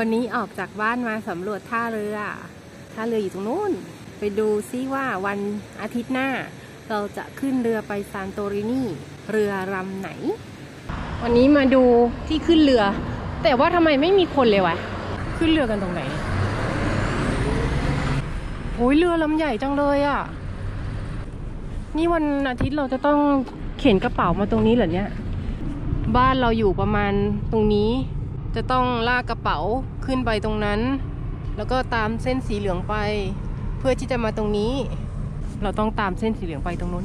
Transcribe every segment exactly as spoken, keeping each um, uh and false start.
วันนี้ออกจากบ้านมาสำรวจท่าเรือท่าเรืออยู่ตรงนู้นไปดูซิว่าวันอาทิตย์หน้าเราจะขึ้นเรือไปซานโตรินีเรือลำไหนวันนี้มาดูที่ขึ้นเรือแต่ว่าทำไมไม่มีคนเลยวะขึ้นเรือกันตรงไหนโอ้ยเรือลำใหญ่จังเลยอ่ะนี่วันอาทิตย์เราจะต้องเข็นกระเป๋ามาตรงนี้เหรอเนี่ยบ้านเราอยู่ประมาณตรงนี้จะต้องลากกระเป๋าขึ้นไปตรงนั้นแล้วก็ตามเส้นสีเหลืองไปเพื่อที่จะมาตรงนี้เราต้องตามเส้นสีเหลืองไปตรงนู้น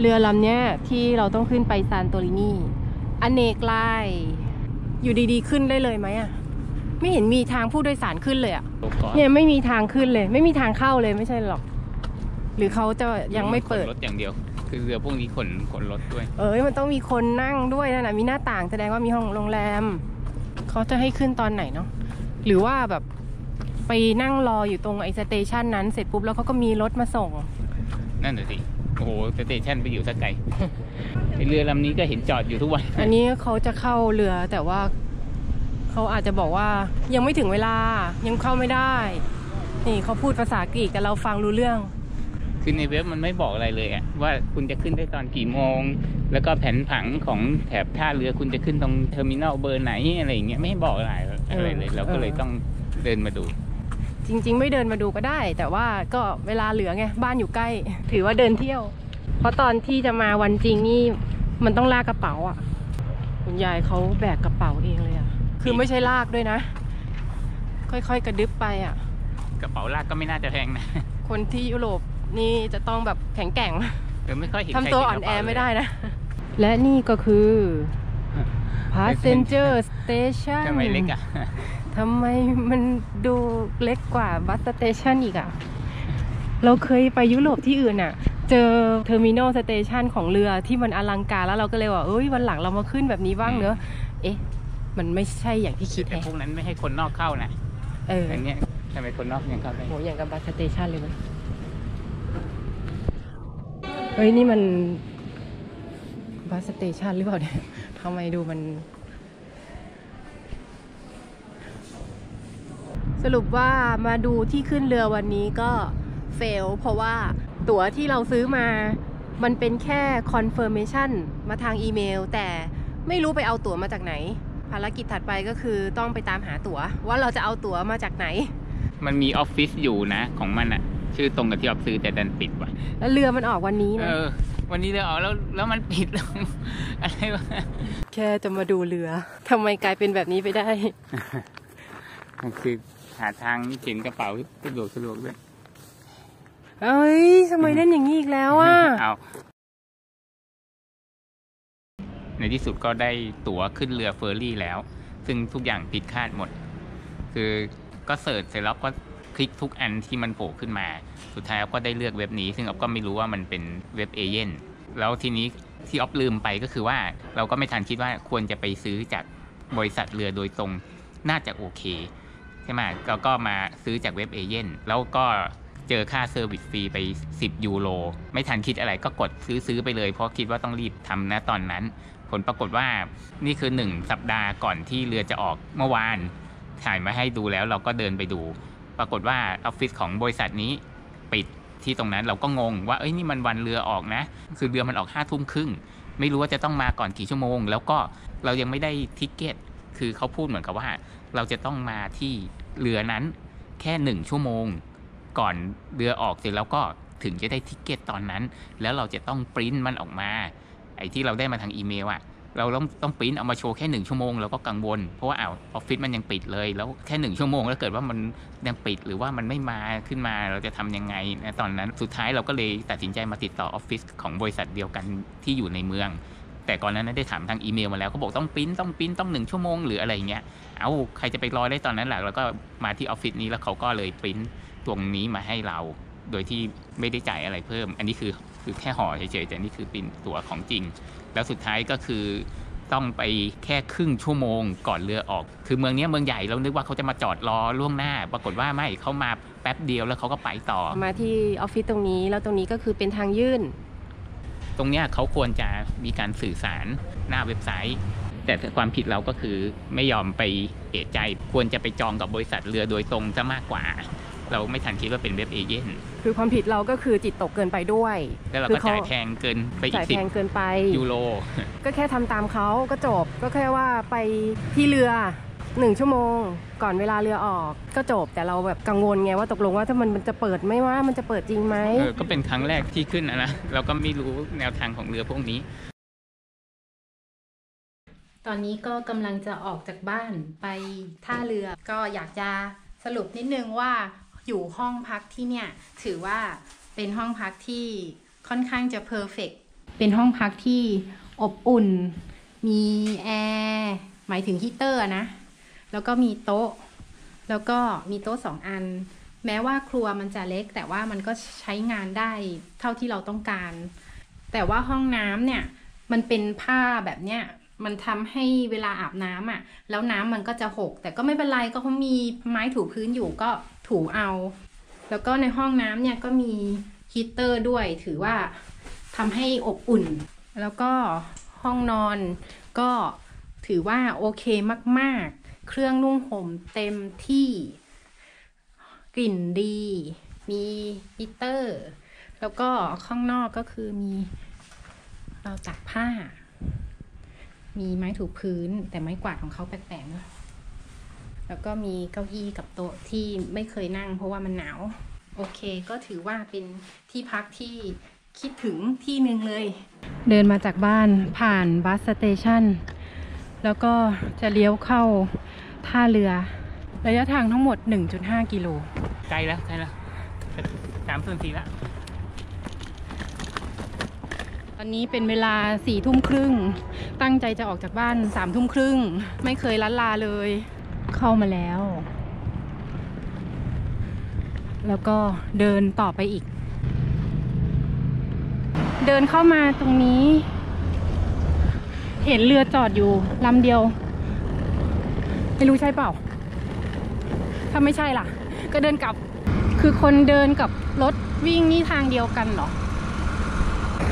เรือลำเนี้ยที่เราต้องขึ้นไปซานโตรินีอเนกไลอยู่ดีๆขึ้นได้เลยไหมอ่ะไม่เห็นมีทางผู้โดยสารขึ้นเลยอ่ะเนี่ยไม่มีทางขึ้นเลยไม่มีทางเข้าเลยไม่ใช่หรอกหรือเขาจะยังไม่เปิดรถอย่างเดียวคือเรือพวกนี้ขนขนรถด้วยเอ้ยมันต้องมีคนนั่งด้วยนั่นนะมีหน้าต่างแสดงว่ามีห้องโรงแรมเขาจะให้ขึ้นตอนไหนเนาะหรือว่าแบบไปนั่งรออยู่ตรงไอ้สเตชันนั้นเสร็จปุ๊บแล้วเขาก็มีรถมาส่งนั่นน่ะสิโอ้โหสเตชันไปอยู่สักไกลไอ้เรือลำนี้ก็เห็นจอดอยู่ทุกวันอันนี้เขาจะเข้าเรือแต่ว่าเขาอาจจะบอกว่ายังไม่ถึงเวลายังเข้าไม่ได้นี่เขาพูดภาษากรีกแต่เราฟังรู้เรื่องคือในเว็บมันไม่บอกอะไรเลยอะว่าคุณจะขึ้นได้ตอนกี่โมงแล้วก็แผนผังของแถบท่าเรือคุณจะขึ้นตรงเทอร์มินัลเบอร์ไหนอะไรอย่างเงี้ยไม่บอกอะไรอะไรเลยเราก็เลยต้องเดินมาดูจริงๆไม่เดินมาดูก็ได้แต่ว่าก็เวลาเหลือไงบ้านอยู่ใกล้ถือว่าเดินเที่ยวเพราะตอนที่จะมาวันจริงนี่มันต้องลากกระเป๋าอ่ะคุณยายเขาแบกกระเป๋าเองเลยอ่ะคือไม่ใช่ลากด้วยนะค่อยๆกระดึบไปอ่ะกระเป๋าลากก็ไม่น่าจะแพงนะคนที่ยุโรปนี่จะต้องแบบแข็งแกร่งทำตัวอ่อนแอไม่ได้นะและนี่ก็คือ Passenger Station ทำไมเล็กอ่ะทำไมมันดูเล็กกว่า Bus Station อีกอ่ะเราเคยไปยุโรปที่อื่นอ่ะเจอ Terminal Station ของเรือที่มันอลังการแล้วเราก็เลยว่าเอ้ยวันหลังเรามาขึ้นแบบนี้บ้างเนอะเอ๊ะมันไม่ใช่อย่างที่คิดไอ้พวกนั้นไม่ให้คนนอกเข้านะเอออย่างเงี้ยทำไมคนนอกยังเข้าได้โหอย่างกับ Bus Station เลยมั้ยเฮ้ยนี่มันบัสสเตชันหรือเปล่าเนี่ยทำไมดูมันสรุปว่ามาดูที่ขึ้นเรือวันนี้ก็เฟลเพราะว่าตั๋วที่เราซื้อมามันเป็นแค่คอนเฟิร์มเมชั่นมาทางอีเมลแต่ไม่รู้ไปเอาตั๋วมาจากไหนภารกิจถัดไปก็คือต้องไปตามหาตั๋วว่าเราจะเอาตั๋วมาจากไหนมันมีออฟฟิศอยู่นะของมันอะชื่อตรงกับที่ออฟซื้อแต่ดันปิดว่ะแล้วเรือมันออกวันนี้นะเออวันนี้เรือออกแล้วแล้วมันปิดแล้วอะไรวะแค่จะมาดูเรือทำไมกลายเป็นแบบนี้ไปได้คือหาทางเข็นกระเป๋าสะดวกสะดวกด้วยเอ้ยทำไมเล่นอย่างนี้อีกแล้วอ่ะเอาในที่สุดก็ได้ตั๋วขึ้นเรือเฟอร์รี่แล้วซึ่งทุกอย่างผิดคาดหมดคือก็เสิร์ชเสร็จแล้วก็คลิกทุกอันที่มันโผล่ขึ้นมาสุดท้ายก็ได้เลือกเว็บนี้ซึ่งอ๊อฟก็ไม่รู้ว่ามันเป็นเว็บเอเจนต์แล้วทีนี้ที่อ๊อฟลืมไปก็คือว่าเราก็ไม่ทันคิดว่าควรจะไปซื้อจากบริษัทเรือโดยตรงน่าจะโอเคใช่ไหมแล้วก็มาซื้อจากเว็บเอเจนต์แล้วก็เจอค่าเซอร์วิสฟรีไปสิบยูโรไม่ทันคิดอะไรก็กดซื้อซื้อไปเลยเพราะคิดว่าต้องรีบทำนะตอนนั้นผลปรากฏว่านี่คือหนึ่งสัปดาห์ก่อนที่เรือจะออกเมื่อวานถ่ายมาให้ดูแล้วเราก็เดินไปดูปรากฏว่าออฟฟิศของบริษัทนี้ปิดที่ตรงนั้นเราก็งงว่าเอ้ยนี่มันวันเรือออกนะคือเรือมันออกห้าทุ่มครึ่งไม่รู้ว่าจะต้องมาก่อนกี่ชั่วโมงแล้วก็เรายังไม่ได้ทิกเก็ตคือเขาพูดเหมือนกับว่าเราจะต้องมาที่เรือนั้นแค่หนึ่งชั่วโมงก่อนเรือออกเสร็จแล้วก็ถึงจะได้ทิกเก็ตตอนนั้นแล้วเราจะต้องปริ้นมันออกมาไอ้ที่เราได้มาทางอีเมลอะเราต้องต้องปริ้นเอามาโชว์แค่หนึ่งชั่วโมงเราก็กังวลเพราะว่าอ้าวออฟฟิศมันยังปิดเลยแล้วแค่หนึ่งชั่วโมงแล้วเกิดว่ามันยังปิดหรือว่ามันไม่มาขึ้นมาเราจะทำยังไงนะตอนนั้นสุดท้ายเราก็เลยตัดสินใจมาติดต่อออฟฟิศของบริษัทเดียวกันที่อยู่ในเมืองแต่ก่อนนั้นได้ถามทางอีเมลมาแล้วเขาบอกต้องปริ้นต้องปริ้นต้องหนึ่งชั่วโมงหรืออะไรอย่างเงี้ยเอ้าใครจะไปรอได้ตอนนั้นหลักแล้วก็มาที่ออฟฟิศนี้แล้วเขาก็เลยปริ้นตรงนี้มาให้เราโดยที่ไม่ได้จ่ายอะไรเพิ่มอันนี้คือคือแค่ห่อเฉยๆแต่นี่คือปริ้นตั๋วของจริงแล้วสุดท้ายก็คือต้องไปแค่ครึ่งชั่วโมงก่อนเรือออกคือเมืองนี้เมืองใหญ่เรานึกว่าเขาจะมาจอดรอล่วงหน้าปรากฏว่าไม่เขามาแป๊บเดียวแล้วเขาก็ไปต่อมาที่ออฟฟิศตรงนี้แล้วตรงนี้ก็คือเป็นทางยื่นตรงเนี้ยเขาควรจะมีการสื่อสารหน้าเว็บไซต์ แต่ความผิดเราก็คือไม่ยอมไปเอะใจควรจะไปจองกับบริษัทเรือโดยตรงซะมากกว่าเราไม่ทันคิดว่าเป็นเว็บเอเจนต์คือความผิดเราก็คือจิตตกเกินไปด้วยแล้วเราก็จ่ายแพงเกินไปอีกสิบยูโรก็แค่ทำตามเขาก็จบก็แค่ว่าไปที่เรือหนึ่งชั่วโมงก่อนเวลาเรือออกก็จบแต่เราแบบกังวลไงว่าตกลงว่าถ้ามันมันจะเปิดไม่ว่ามันจะเปิดจริงไหมก็เป็นครั้งแรกที่ขึ้นนะนะเราก็ไม่รู้แนวทางของเรือพวกนี้ตอนนี้ก็กำลังจะออกจากบ้านไปท่าเรือก็อยากจะสรุปนิดนึงว่าอยู่ห้องพักที่เนี่ยถือว่าเป็นห้องพักที่ค่อนข้างจะเพอร์เฟกต์เป็นห้องพักที่อบอุ่นมีแอร์หมายถึงฮีเตอร์นะแล้วก็มีโต๊ะแล้วก็มีโต๊ะสองอันแม้ว่าครัวมันจะเล็กแต่ว่ามันก็ใช้งานได้เท่าที่เราต้องการแต่ว่าห้องน้ำเนี่ยมันเป็นผ้าแบบเนี้ยมันทำให้เวลาอาบน้ำอ่ะแล้วน้ำมันก็จะหกแต่ก็ไม่เป็นไรก็เขามีไม้ถูพื้นอยู่ก็ถูเอาแล้วก็ในห้องน้ำเนี่ยก็มีฮีเตอร์ด้วยถือว่าทำให้อบอุ่นแล้วก็ห้องนอนก็ถือว่าโอเคมากๆเครื่องนุ่งห่มเต็มที่กลิ่นดีมีฮีเตอร์แล้วก็ข้างนอกก็คือมีเราตากผ้ามีไม้ถูพื้นแต่ไม้กวาดของเขาแปลกๆนะแล้วก็มีเก้าอี้กับโต๊ะที่ไม่เคยนั่งเพราะว่ามันหนาวโอเคก็ถือว่าเป็นที่พักที่คิดถึงที่หนึ่งเลยเดินมาจากบ้านผ่านบัสสเตชันแล้วก็จะเลี้ยวเข้าท่าเรือระยะทางทั้งหมด หนึ่งจุดห้า กิโลไกลแล้วไกลแล้วสามส่วนสี่แล้วตอนนี้เป็นเวลาสี่ทุ่มครึ่งตั้งใจจะออกจากบ้านสามทุ่มครึ่งไม่เคยลั้นลาเลยเข้ามาแล้วแล้วก็เดินต่อไปอีกเดินเข้ามาตรงนี้เห็นเรือจอดอยู่ลำเดียวไม่รู้ใช่เปล่าถ้าไม่ใช่ล่ะก็เดินกลับคือคนเดินกับรถวิ่งนี่ทางเดียวกันเหรอ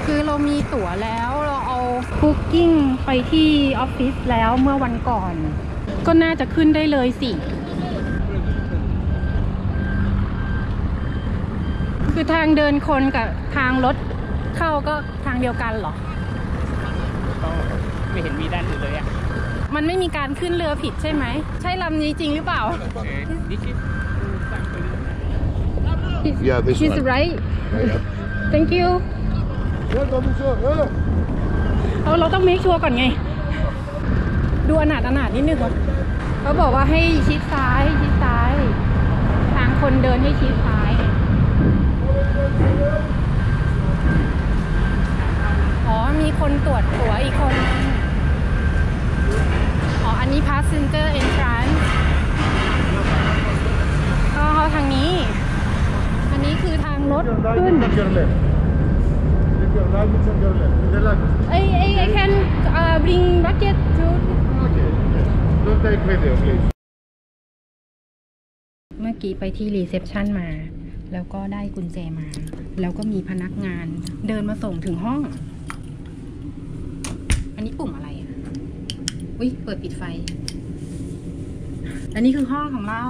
คือเรามีตั๋วแล้วเราเอาบุ๊กกิ้งไปที่ออฟฟิศแล้วเมื่อวันก่อนก็น่าจะขึ้นได้เลยสิคือทางเดินคนกับทางรถเข้าก็ทางเดียวกันเหรอไม่เห็นมีด้านอื่นเลยอ่ะมันไม่มีการขึ้นเรือผิดใช่ไหมใช่ลำนี้จริงหรือเปล่า She's right Thank youเอาเราต้องเมคชัวร์ก่อนไงดูอนาถอนาถนิดนึงเขาบอกว่าให้ชิดซ้ายชิดซ้ายทางคนเดินให้ชิดซ้ายอ๋อมีคนตรวจตั๋วอีกคนอ๋ออันนี้ passenger entrance ก็เข้าทางนี้อันนี้คือทางรถขึ้นI, I, I can uh, bring bucket to. Okay. Don't take video, please. เมื่อกี้ไปที่รีเซพชันมาแล้วก็ได้กุญแจมาแล้วก็มีพนักงานเดินมาส่งถึงห้องอันนี้ปุ่มอะไรอ่ะอุ๊ยเปิดปิดไฟและนี่คือห้องของเรา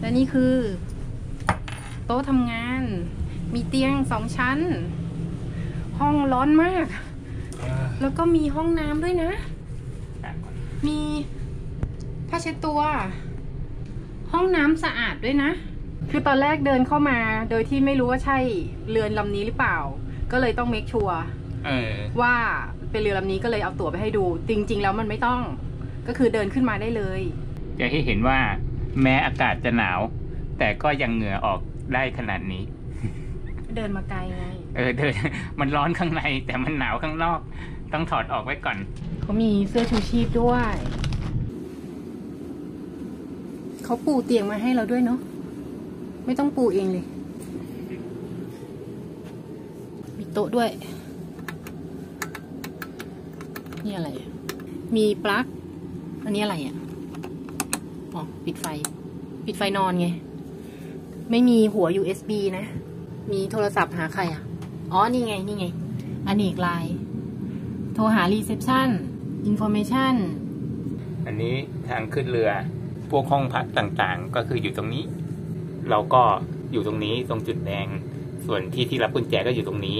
และนี่คือโต๊ะทำงานมีเตียงสองชั้นห้องร้อนมากแล้วก็มีห้องน้ำด้วยนะมีผ้าเช็ดตัวห้องน้ำสะอาดด้วยนะคือตอนแรกเดินเข้ามาโดยที่ไม่รู้ว่าใช่เรือลำนี้หรือเปล่าก็เลยต้องเมคชัวร์ว่าเป็นเรือลำนี้ก็เลยเอาตั๋วไปให้ดูจริงๆแล้วมันไม่ต้องก็คือเดินขึ้นมาได้เลยจะให้เห็นว่าแม้อากาศจะหนาวแต่ก็ยังเหงื่อออกได้ขนาดนี้เดินมาไกลไงเออเดินมันร้อนข้างในแต่มันหนาวข้างนอกต้องถอดออกไว้ก่อนเขามีเสื้อชูชีพด้วยเขาปูเตียงมาให้เราด้วยเนาะไม่ต้องปูเองเลยมีโต๊ะด้วยนี่อะไรมีปลั๊กอันนี้อะไรอ่ะอ๋อปิดไฟปิดไฟนอนไงไม่มีหัว ยู เอส บี นะมีโทรศัพท์หาใครอ่ะอ๋อนี่ไงนี่ไงอันนี้อีกลาย โทรหารีเซพชันอินโฟเมชันอันนี้ทางขึ้นเรือพวกห้องพักต่างๆก็คืออยู่ตรงนี้เราก็อยู่ตรงนี้ตรงจุดแดงส่วนที่ที่รับกุญแจก็อยู่ตรงนี้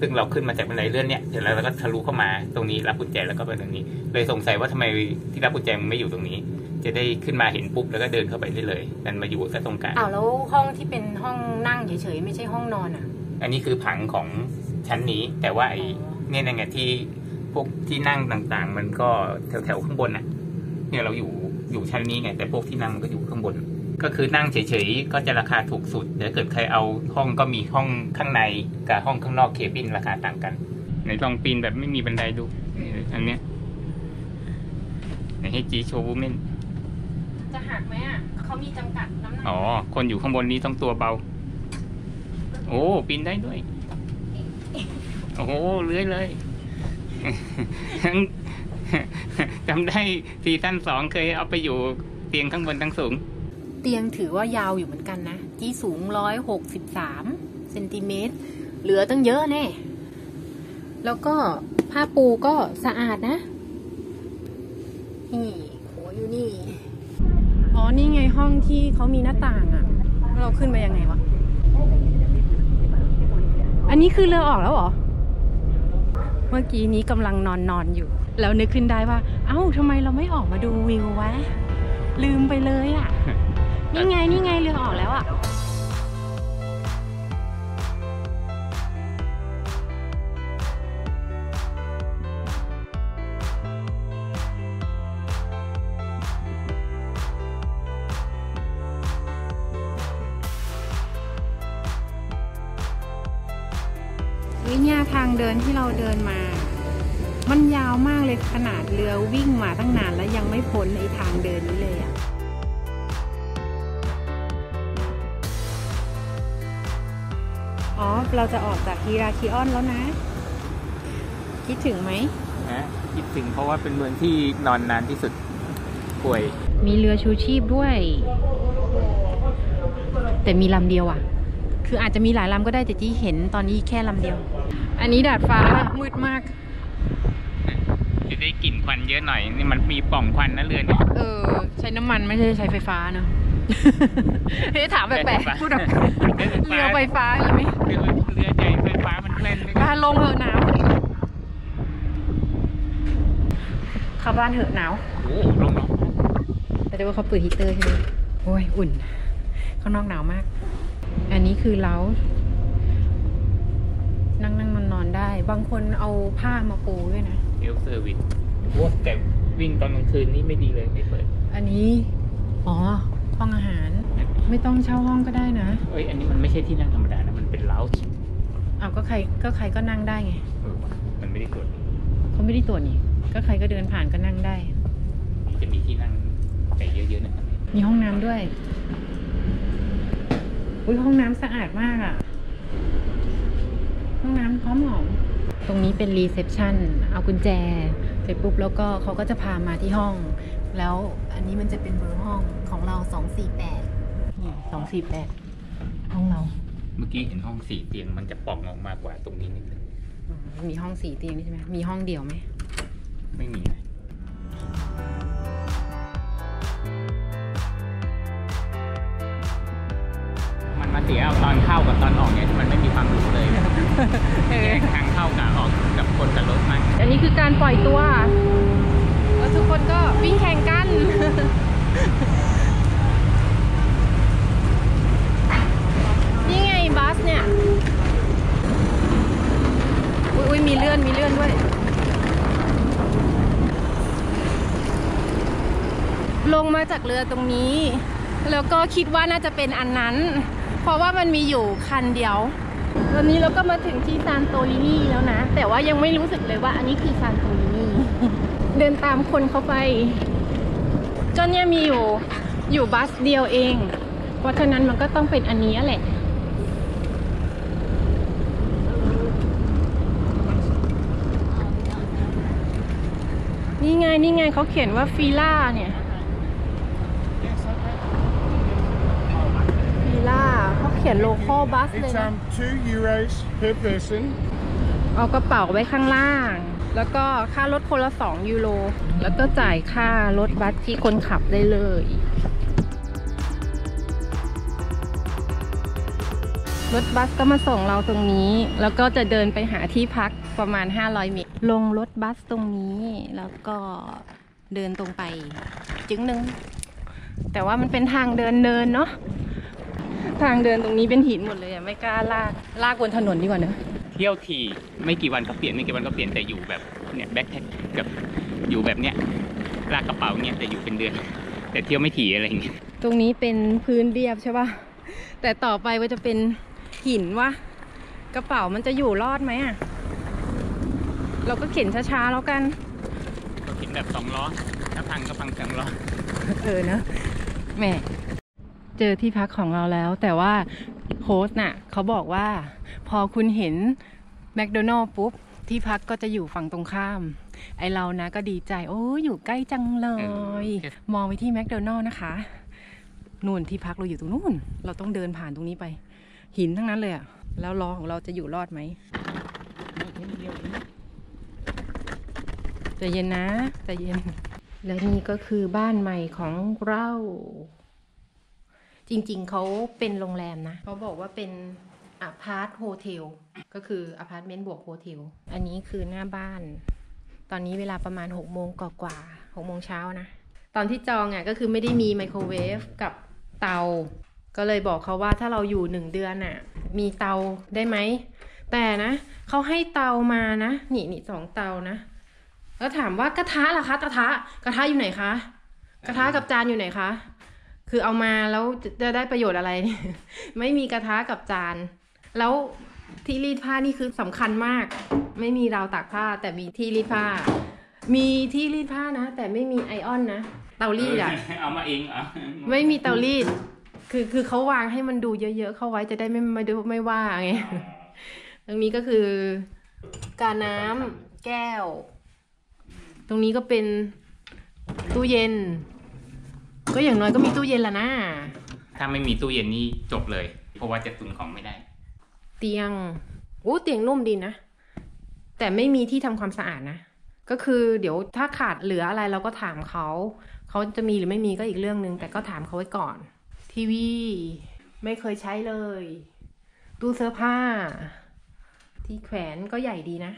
ซึ่งเราขึ้นมาจากบันไดเลื่อนเนี่ยเสร็จแล้วเราก็ทะลุเข้ามาตรงนี้รับกุญแจแล้วก็ไปตรงนี้เลยสงสัยว่าทำไมที่รับกุญแจมันไม่อยู่ตรงนี้จะได้ขึ้นมาเห็นปุ๊บแล้วก็เดินเข้าไปได้เลยนั่นมาอยู่ซะตรงกลางอ้าวแล้วห้องที่เป็นห้องนั่งเฉยๆไม่ใช่ห้องนอนอ่ะอันนี้คือผังของชั้นนี้แต่ว่าไอ้เนี่ยไงที่พวกที่นั่งต่างๆมันก็แถวๆข้างบนน่ะเนี่ยเราอยู่อยู่ชั้นนี้ไงแต่พวกที่นั่งมันก็อยู่ข้างบนก็คือนั่งเฉยๆก็จะราคาถูกสุดแต่เกิดใครเอาห้องก็มีห้องข้างในกับห้องข้างนอกเคบินราคาต่างกันไหนลองปีนแบบไม่มีบันไดดูอันเนี้ยไหนให้จีโชว์เม่นจะหักไหมอ่ะเขามีจำกัดน้ำหนักอ๋อคนอยู่ข้างบนนี้ต้องตัวเบาโอ้ปีนได้ด้วยโอ้โหเลื้อยเลยจำได้ซีซั่นสองเคยเอาไปอยู่เตียงข้างบนทั้งสูงเตียงถือว่ายาวอยู่เหมือนกันนะที่สูงร้อยหกสิบสามเซนติเมตรเหลือตั้งเยอะแน่แล้วก็ผ้าปูก็สะอาดนะนี่หัวอยู่นี่อ๋อนี่ไงห้องที่เขามีหน้าต่างอ่ะเราขึ้นไปยังไงวะอันนี้คือเรือออกแล้วเหรอเมื่อกี้นี้กำลังนอนนอนอยู่แล้วนึกขึ้นได้ว่าเอ้าทำไมเราไม่ออกมาดูวิววะลืมไปเลยอ่ะนี่ไงนี่ไงเรือออกแล้วอ่ะวิญญาทางเดินที่เราเดินมามันยาวมากเลยขนาดเรือวิ่งมาตั้งนานแล้วยังไม่พ้นไอ้ทางเดินนี้เลยอ่ะอ๋อเราจะออกจากฮีราคิออนแล้วนะคิดถึงไหมนะคิดถึงเพราะว่าเป็นเมืองที่นอนนานที่สุดป่วยมีเรือชูชีพด้วยแต่มีลำเดียวอ่ะคืออาจจะมีหลายลำก็ได้แต่ที่เห็นตอนนี้แค่ลำเดียวอันนี้ดาดฟ้ามืดมากจะได้กลิ่นควันเยอะหน่อยนี่มันมีปล่องควันนะเรือเนี่ยเออใช้น้ำมันไม่ใช่ใช้ไฟฟ้าเนอะเฮ้ยถามแปลกๆพูดแบบเรือไฟฟ้าใช่ไหมเรือเรือใหญ่ไฟฟ้ามันแล่นไม่ได้ลงเหอะหนาวเข้าบ้านเหอะหนาวโอ้ลงเนาะแต่ได้ว่าเขาเปิดฮีเตอร์ใช่ไหมโอ้ยอุ่นข้างนอกหนาวมากอันนี้คือเล้านั่งนั่งนอนนอนได้บางคนเอาผ้ามาปูด้วยนะเอลเซอร์วิสโอ้แต่วิ่งตอนกลางคืนนี่ไม่ดีเลยไม่เปิดอันนี้อ๋อห้องอาหารไม่ต้องเช่าห้องก็ได้นะเอ้ยอันนี้มันไม่ใช่ที่นั่งธรรมดานะมันเป็นเล้าอ้าวก็ใครก็ใครก็นั่งได้ไงเออมันไม่ได้ตรวจเขาไม่ได้ตรวจนี่ก็ใครก็เดินผ่านก็นั่งได้จะมีที่นั่งแต่เยอะๆนะมีห้องน้ำด้วยอุ้ยห้องน้ำสะอาดมากอ่ะห้องน้ำพร้อมหอมตรงนี้เป็นรีเซพชันเอากุญแจเสร็จปุ๊บแล้วก็เขาก็จะพามาที่ห้องแล้วอันนี้มันจะเป็นเบอร์ห้องของเราสองสี่แปดนี่สองสี่แปดห้องเราเมื่อกี้เห็นห้องสี่เตียงมันจะปอกออกมากกว่าตรงนี้นิดนึงมีห้องสี่เตียงใช่ไหมมีห้องเดียวไหมไม่มีมาเสียเอาตอนเข้ากับตอนออกเนี่ยมันไม่มีความรู้เลยแยกทางเข้ากับออกกับคนกับรถมากอันนี้คือการปล่อยตัวแล้วทุกคนก็วิ่งแข่งกันนี่ไงบัสเนี่ยอุ้ยมีเลื่อนมีเลื่อนด้วยลงมาจากเรือตรงนี้แล้วก็คิดว่าน่าจะเป็นอันนั้นเพราะว่ามันมีอยู่คันเดียวตอนนี้เราก็มาถึงที่ซานโตลินีแล้วนะแต่ว่ายังไม่รู้สึกเลยว่าอันนี้คือซานโตลินี เดินตามคนเข้าไปก็เนี่ยมีอยู่อยู่บัสเดียวเองเพราะฉะนั้นมันก็ต้องเป็นอันนี้แหละนี่ไงนี่ไงเขาเขียนว่าฟิล่าเนี่ยเขียนโลคอลบัสเลยนะเอากระเป๋าไว้ข้างล่าง แล้วก็ค่ารถคนละสองยูโรแล้วก็จ่ายค่ารถบัสที่คนขับได้เลยรถบัสก็มาส่งเราตรงนี้แล้วก็จะเดินไปหาที่พักประมาณห้าร้อยเมตรลงรถบัสตรงนี้แล้วก็เดินตรงไปจึงหนึ่งแต่ว่ามันเป็นทางเดินเนินเนาะทางเดินตรงนี้เป็นหินหมดเลยอะไม่กล้าลากลากบนถนนดีกว่าเนอะเที่ยวทีไม่กี่วันก็เปลี่ยนไม่กี่วันก็เปลี่ยนแต่อยู่แบบเนี่ยแบ็คแท็กกับอยู่แบบเนี้ยลากกระเป๋าเนี่ยแต่อยู่เป็นเดือนแต่เที่ยวไม่ถี่อะไรอย่างเงี้ยตรงนี้เป็นพื้นเรียบใช่ป่ะแต่ต่อไปว่าจะเป็นหินวะกระเป๋ามันจะอยู่รอดไหมอะเราก็เข็นช้าๆแล้วกันก็เข็นแบบสองล้อถ้าพังก็พังสองล้อเออเนอะแม่เจอที่พักของเราแล้วแต่ว่าโฮสต์น่ะเขาบอกว่าพอคุณเห็นแมคโดนัลด์ปุ๊บที่พักก็จะอยู่ฝั่งตรงข้ามไอเรานะก็ดีใจโอ้ยอยู่ใกล้จังเลยมองไปที่แมคโดนัลด์นะคะนู่นที่พักเราอยู่ตรงนู่นเราต้องเดินผ่านตรงนี้ไปหินทั้งนั้นเลยอะแล้วล้อของเราจะอยู่รอดไหมใจเย็นนะใจเย็นและนี่ก็คือบ้านใหม่ของเราจริงๆเขาเป็นโรงแรมนะเขาบอกว่าเป็นอพาร์ตโฮเทลก็คืออพาร์ตเมนต์บวกโฮเทลอันนี้คือหน้าบ้านตอนนี้เวลาประมาณหกโมงกว่าๆหกโมงเช้านะตอนที่จองอ่ะก็คือไม่ได้มีไมโครเวฟกับเตาก็เลยบอกเขาว่าถ้าเราอยู่หนึ่งเดือนอ่ะมีเตาได้ไหมแต่นะเขาให้เตามานะนี่นี่สองเตานะแล้วถามว่ากระทะล่ะคะกระทะกระทะอยู่ไหนคะกระทะกับจานอยู่ไหนคะคือเอามาแล้วจะได้ประโยชน์อะไร ไม่มีกระทะกับจานแล้วที่รีดผ้านี่คือสำคัญมากไม่มีราวตากผ้าแต่มีที่รีดผ้ามีที่รีดผ้านะแต่ไม่มีไอออนนะเตารีดอ่ะเอามาเองอ่ะไม่มีเตารีดคือคือเขาวางให้มันดูเยอะๆเข้าไว้จะได้ไม่ไม่ไม่ว่าไงตรงนี้ก็คือกาน้ำแก้วตรงนี้ก็เป็นตู้เย็นก็อย่างน้อยก็มีตู้เย็นละนะถ้าไม่มีตู้เย็นนี่จบเลยเพราะว่าจะตุนของไม่ได้เตียงโอ้เตียงนุ่มดีนะแต่ไม่มีที่ทำความสะอาดนะก็คือเดี๋ยวถ้าขาดเหลืออะไรเราก็ถามเขาเขาจะมีหรือไม่มีก็อีกเรื่องนึงแต่ก็ถามเขาไว้ก่อนทีวีไม่เคยใช้เลยตู้เสื้อผ้าที่แขวนก็ใหญ่ดีนะ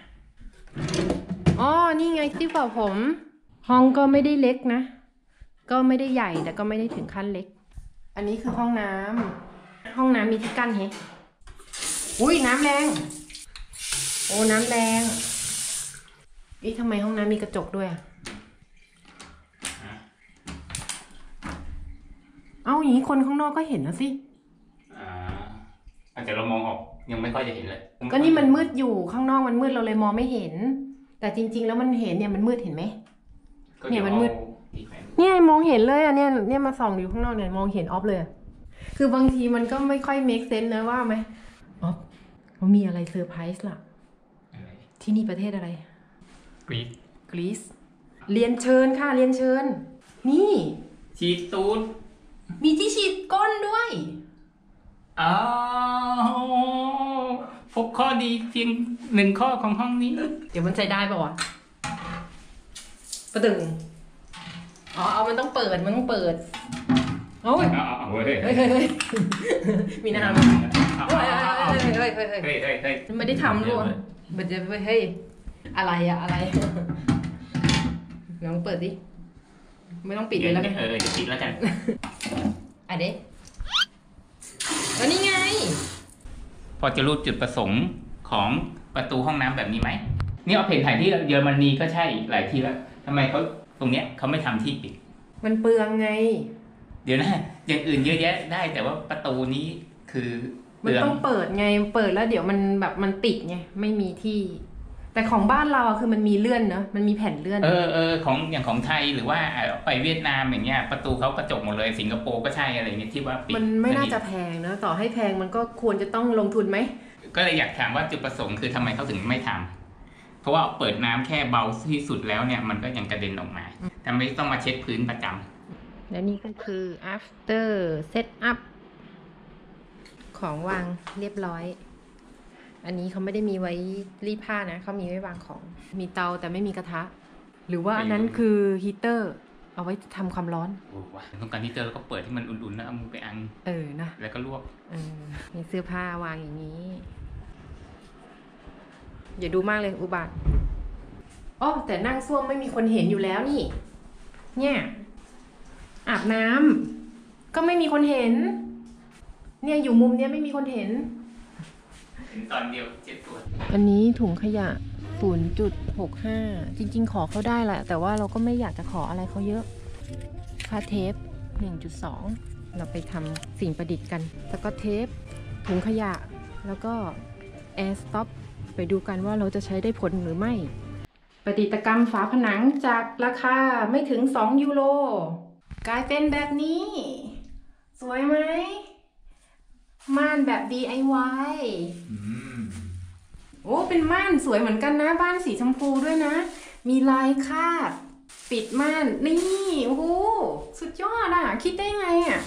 อ๋อนี่ไงที่เป่าผมห้องก็ไม่ได้เล็กนะก็ไม่ได้ใหญ่แต่ก็ไม่ได้ถึงขั้นเล็กอันนี้คือห้องน้ำห้องน้ำมีที่กั้นเฮ้อุ้ยน้ำแรงโอ้น้ำแรงอีทำไมห้องน้ำมีกระจกด้วยอ่ะเอาอย่างนี้คนข้างนอกก็เห็นนะสิอ่าอาจจะเรามองออกยังไม่ค่อยจะเห็นเลยก็นี่มันมืดอยู่ข้างนอกมันมืดเราเลยมองไม่เห็นแต่จริงๆแล้วมันเห็นเนี่ยมันมืดเห็นไหมเนี่ยมันมืดเนี่ยมองเห็นเลยอ่ะเนี่ยเนี่ยมาส่องอยู่ข้างนอกเนี่ยมองเห็นออฟเลยคือบางทีมันก็ไม่ค่อยเมคเซนส์นะว่าไหมออฟเขามีอะไรเซอร์ไพรส์ล่ะที่นี่ประเทศอะไรกรีซกรีซเรียนเชิญค่ะเรียนเชิญนี่ฉีดตูดมีที่ฉีดก้นด้วยอ้าวพบข้อดีเพียงหนึ่งข้อของห้องนี้เดี๋ยวมันใจได้ป่ะวะประตึงอ๋อเอามันต้องเปิดมันต้องเปิดโอ้ยเฮ้ยเฮ้ยเฮ้ยมีน้ำเฮ้ยเฮ้ยเฮ้ยเฮ้ยเฮ้ยไม่ได้ทำล้วนมันจะเฮ้ยอะไรอะอะไรลองเปิดดิไม่ต้องปิดเลยแล้วกันเออปิดแล้วกันอ่ะเด็กแล้วนี่ไงพอจะรู้จุดประสงค์ของประตูห้องน้ำแบบนี้ไหมนี่เอาเพจถ่ายที่เยอรมนีก็ใช่หลายที่แล้วทำไมเขาตรงเนี้ยเขาไม่ทำที่ปิดมันเปลืองไงเดี๋ยวนะอย่างอื่นเยอะแยะได้แต่ว่าประตูนี้คือมันต้องเปิดไงเปิดแล้วเดี๋ยวมันแบบมันติดไงไม่มีที่แต่ของบ้านเราอะคือมันมีเลื่อนเนอะมันมีแผ่นเลื่อนเออเออของอย่างของไทยหรือว่าไปเวียดนามอย่างเงี้ยประตูเขากระจกหมดเลยสิงคโปร์ก็ใช่อะไรเงี้ยที่ว่าปิดมันไม่น่าจะแพงนะต่อให้แพงมันก็ควรจะต้องลงทุนไหมก็เลยอยากถามว่าจุดประสงค์คือทำไมเขาถึงไม่ทำเพราะว่าเปิดน้ำแค่เบาที่สุดแล้วเนี่ยมันก็ยังกระเด็นออกมาแต่ไม่ต้องมาเช็ดพื้นประจำและนี่ก็คือ after set up ของวางเรียบร้อย อันนี้เขาไม่ได้มีไว้รีดผ้านะเขามีไว้วางของมีเตาแต่ไม่มีกระทะหรือว่าอันนั้นคือฮีเตอร์เอาไว้ทำความร้อนโอ้วะต้องการฮีเตอร์แล้วก็เปิดที่มันอุ่นๆนะเอามือไปอังเออนะแล้วก็ลวกเออมีเสื้อผ้าวางอย่างนี้อย่าดูมากเลยอุบาทอ๋อแต่นั่งส้วมไม่มีคนเห็นอยู่แล้วนี่เนี่ยอาบน้ำก็ไม่มีคนเห็นเนี่ยอยู่มุมเนี้ยไม่มีคนเห็นตอนเดียวเจ็ดตัวอันนี้ถุงขยะ ศูนย์จุดหกห้า จริงๆขอเขาได้แหละแต่ว่าเราก็ไม่อยากจะขออะไรเขาเยอะผ้าเทป หนึ่งจุดสอง เราไปทำสิ่งประดิษฐ์กันแล้วก็เทปถุงขยะแล้วก็แอร์สต็อปไปดูกันว่าเราจะใช้ได้ผลหรือไม่ประติตกรรมฝาผนังจากราคาไม่ถึงสองยูโรกลายเป็นแบบนี้สวยไหมม่านแบบ ดี ไอ วาย อืมโอ้เป็นม่านสวยเหมือนกันนะบ้านสีชมพูด้วยนะมีลายคาดปิดม่านนี่โอ้โหสุดยอดอ่ะคิดได้ไงอ่ะ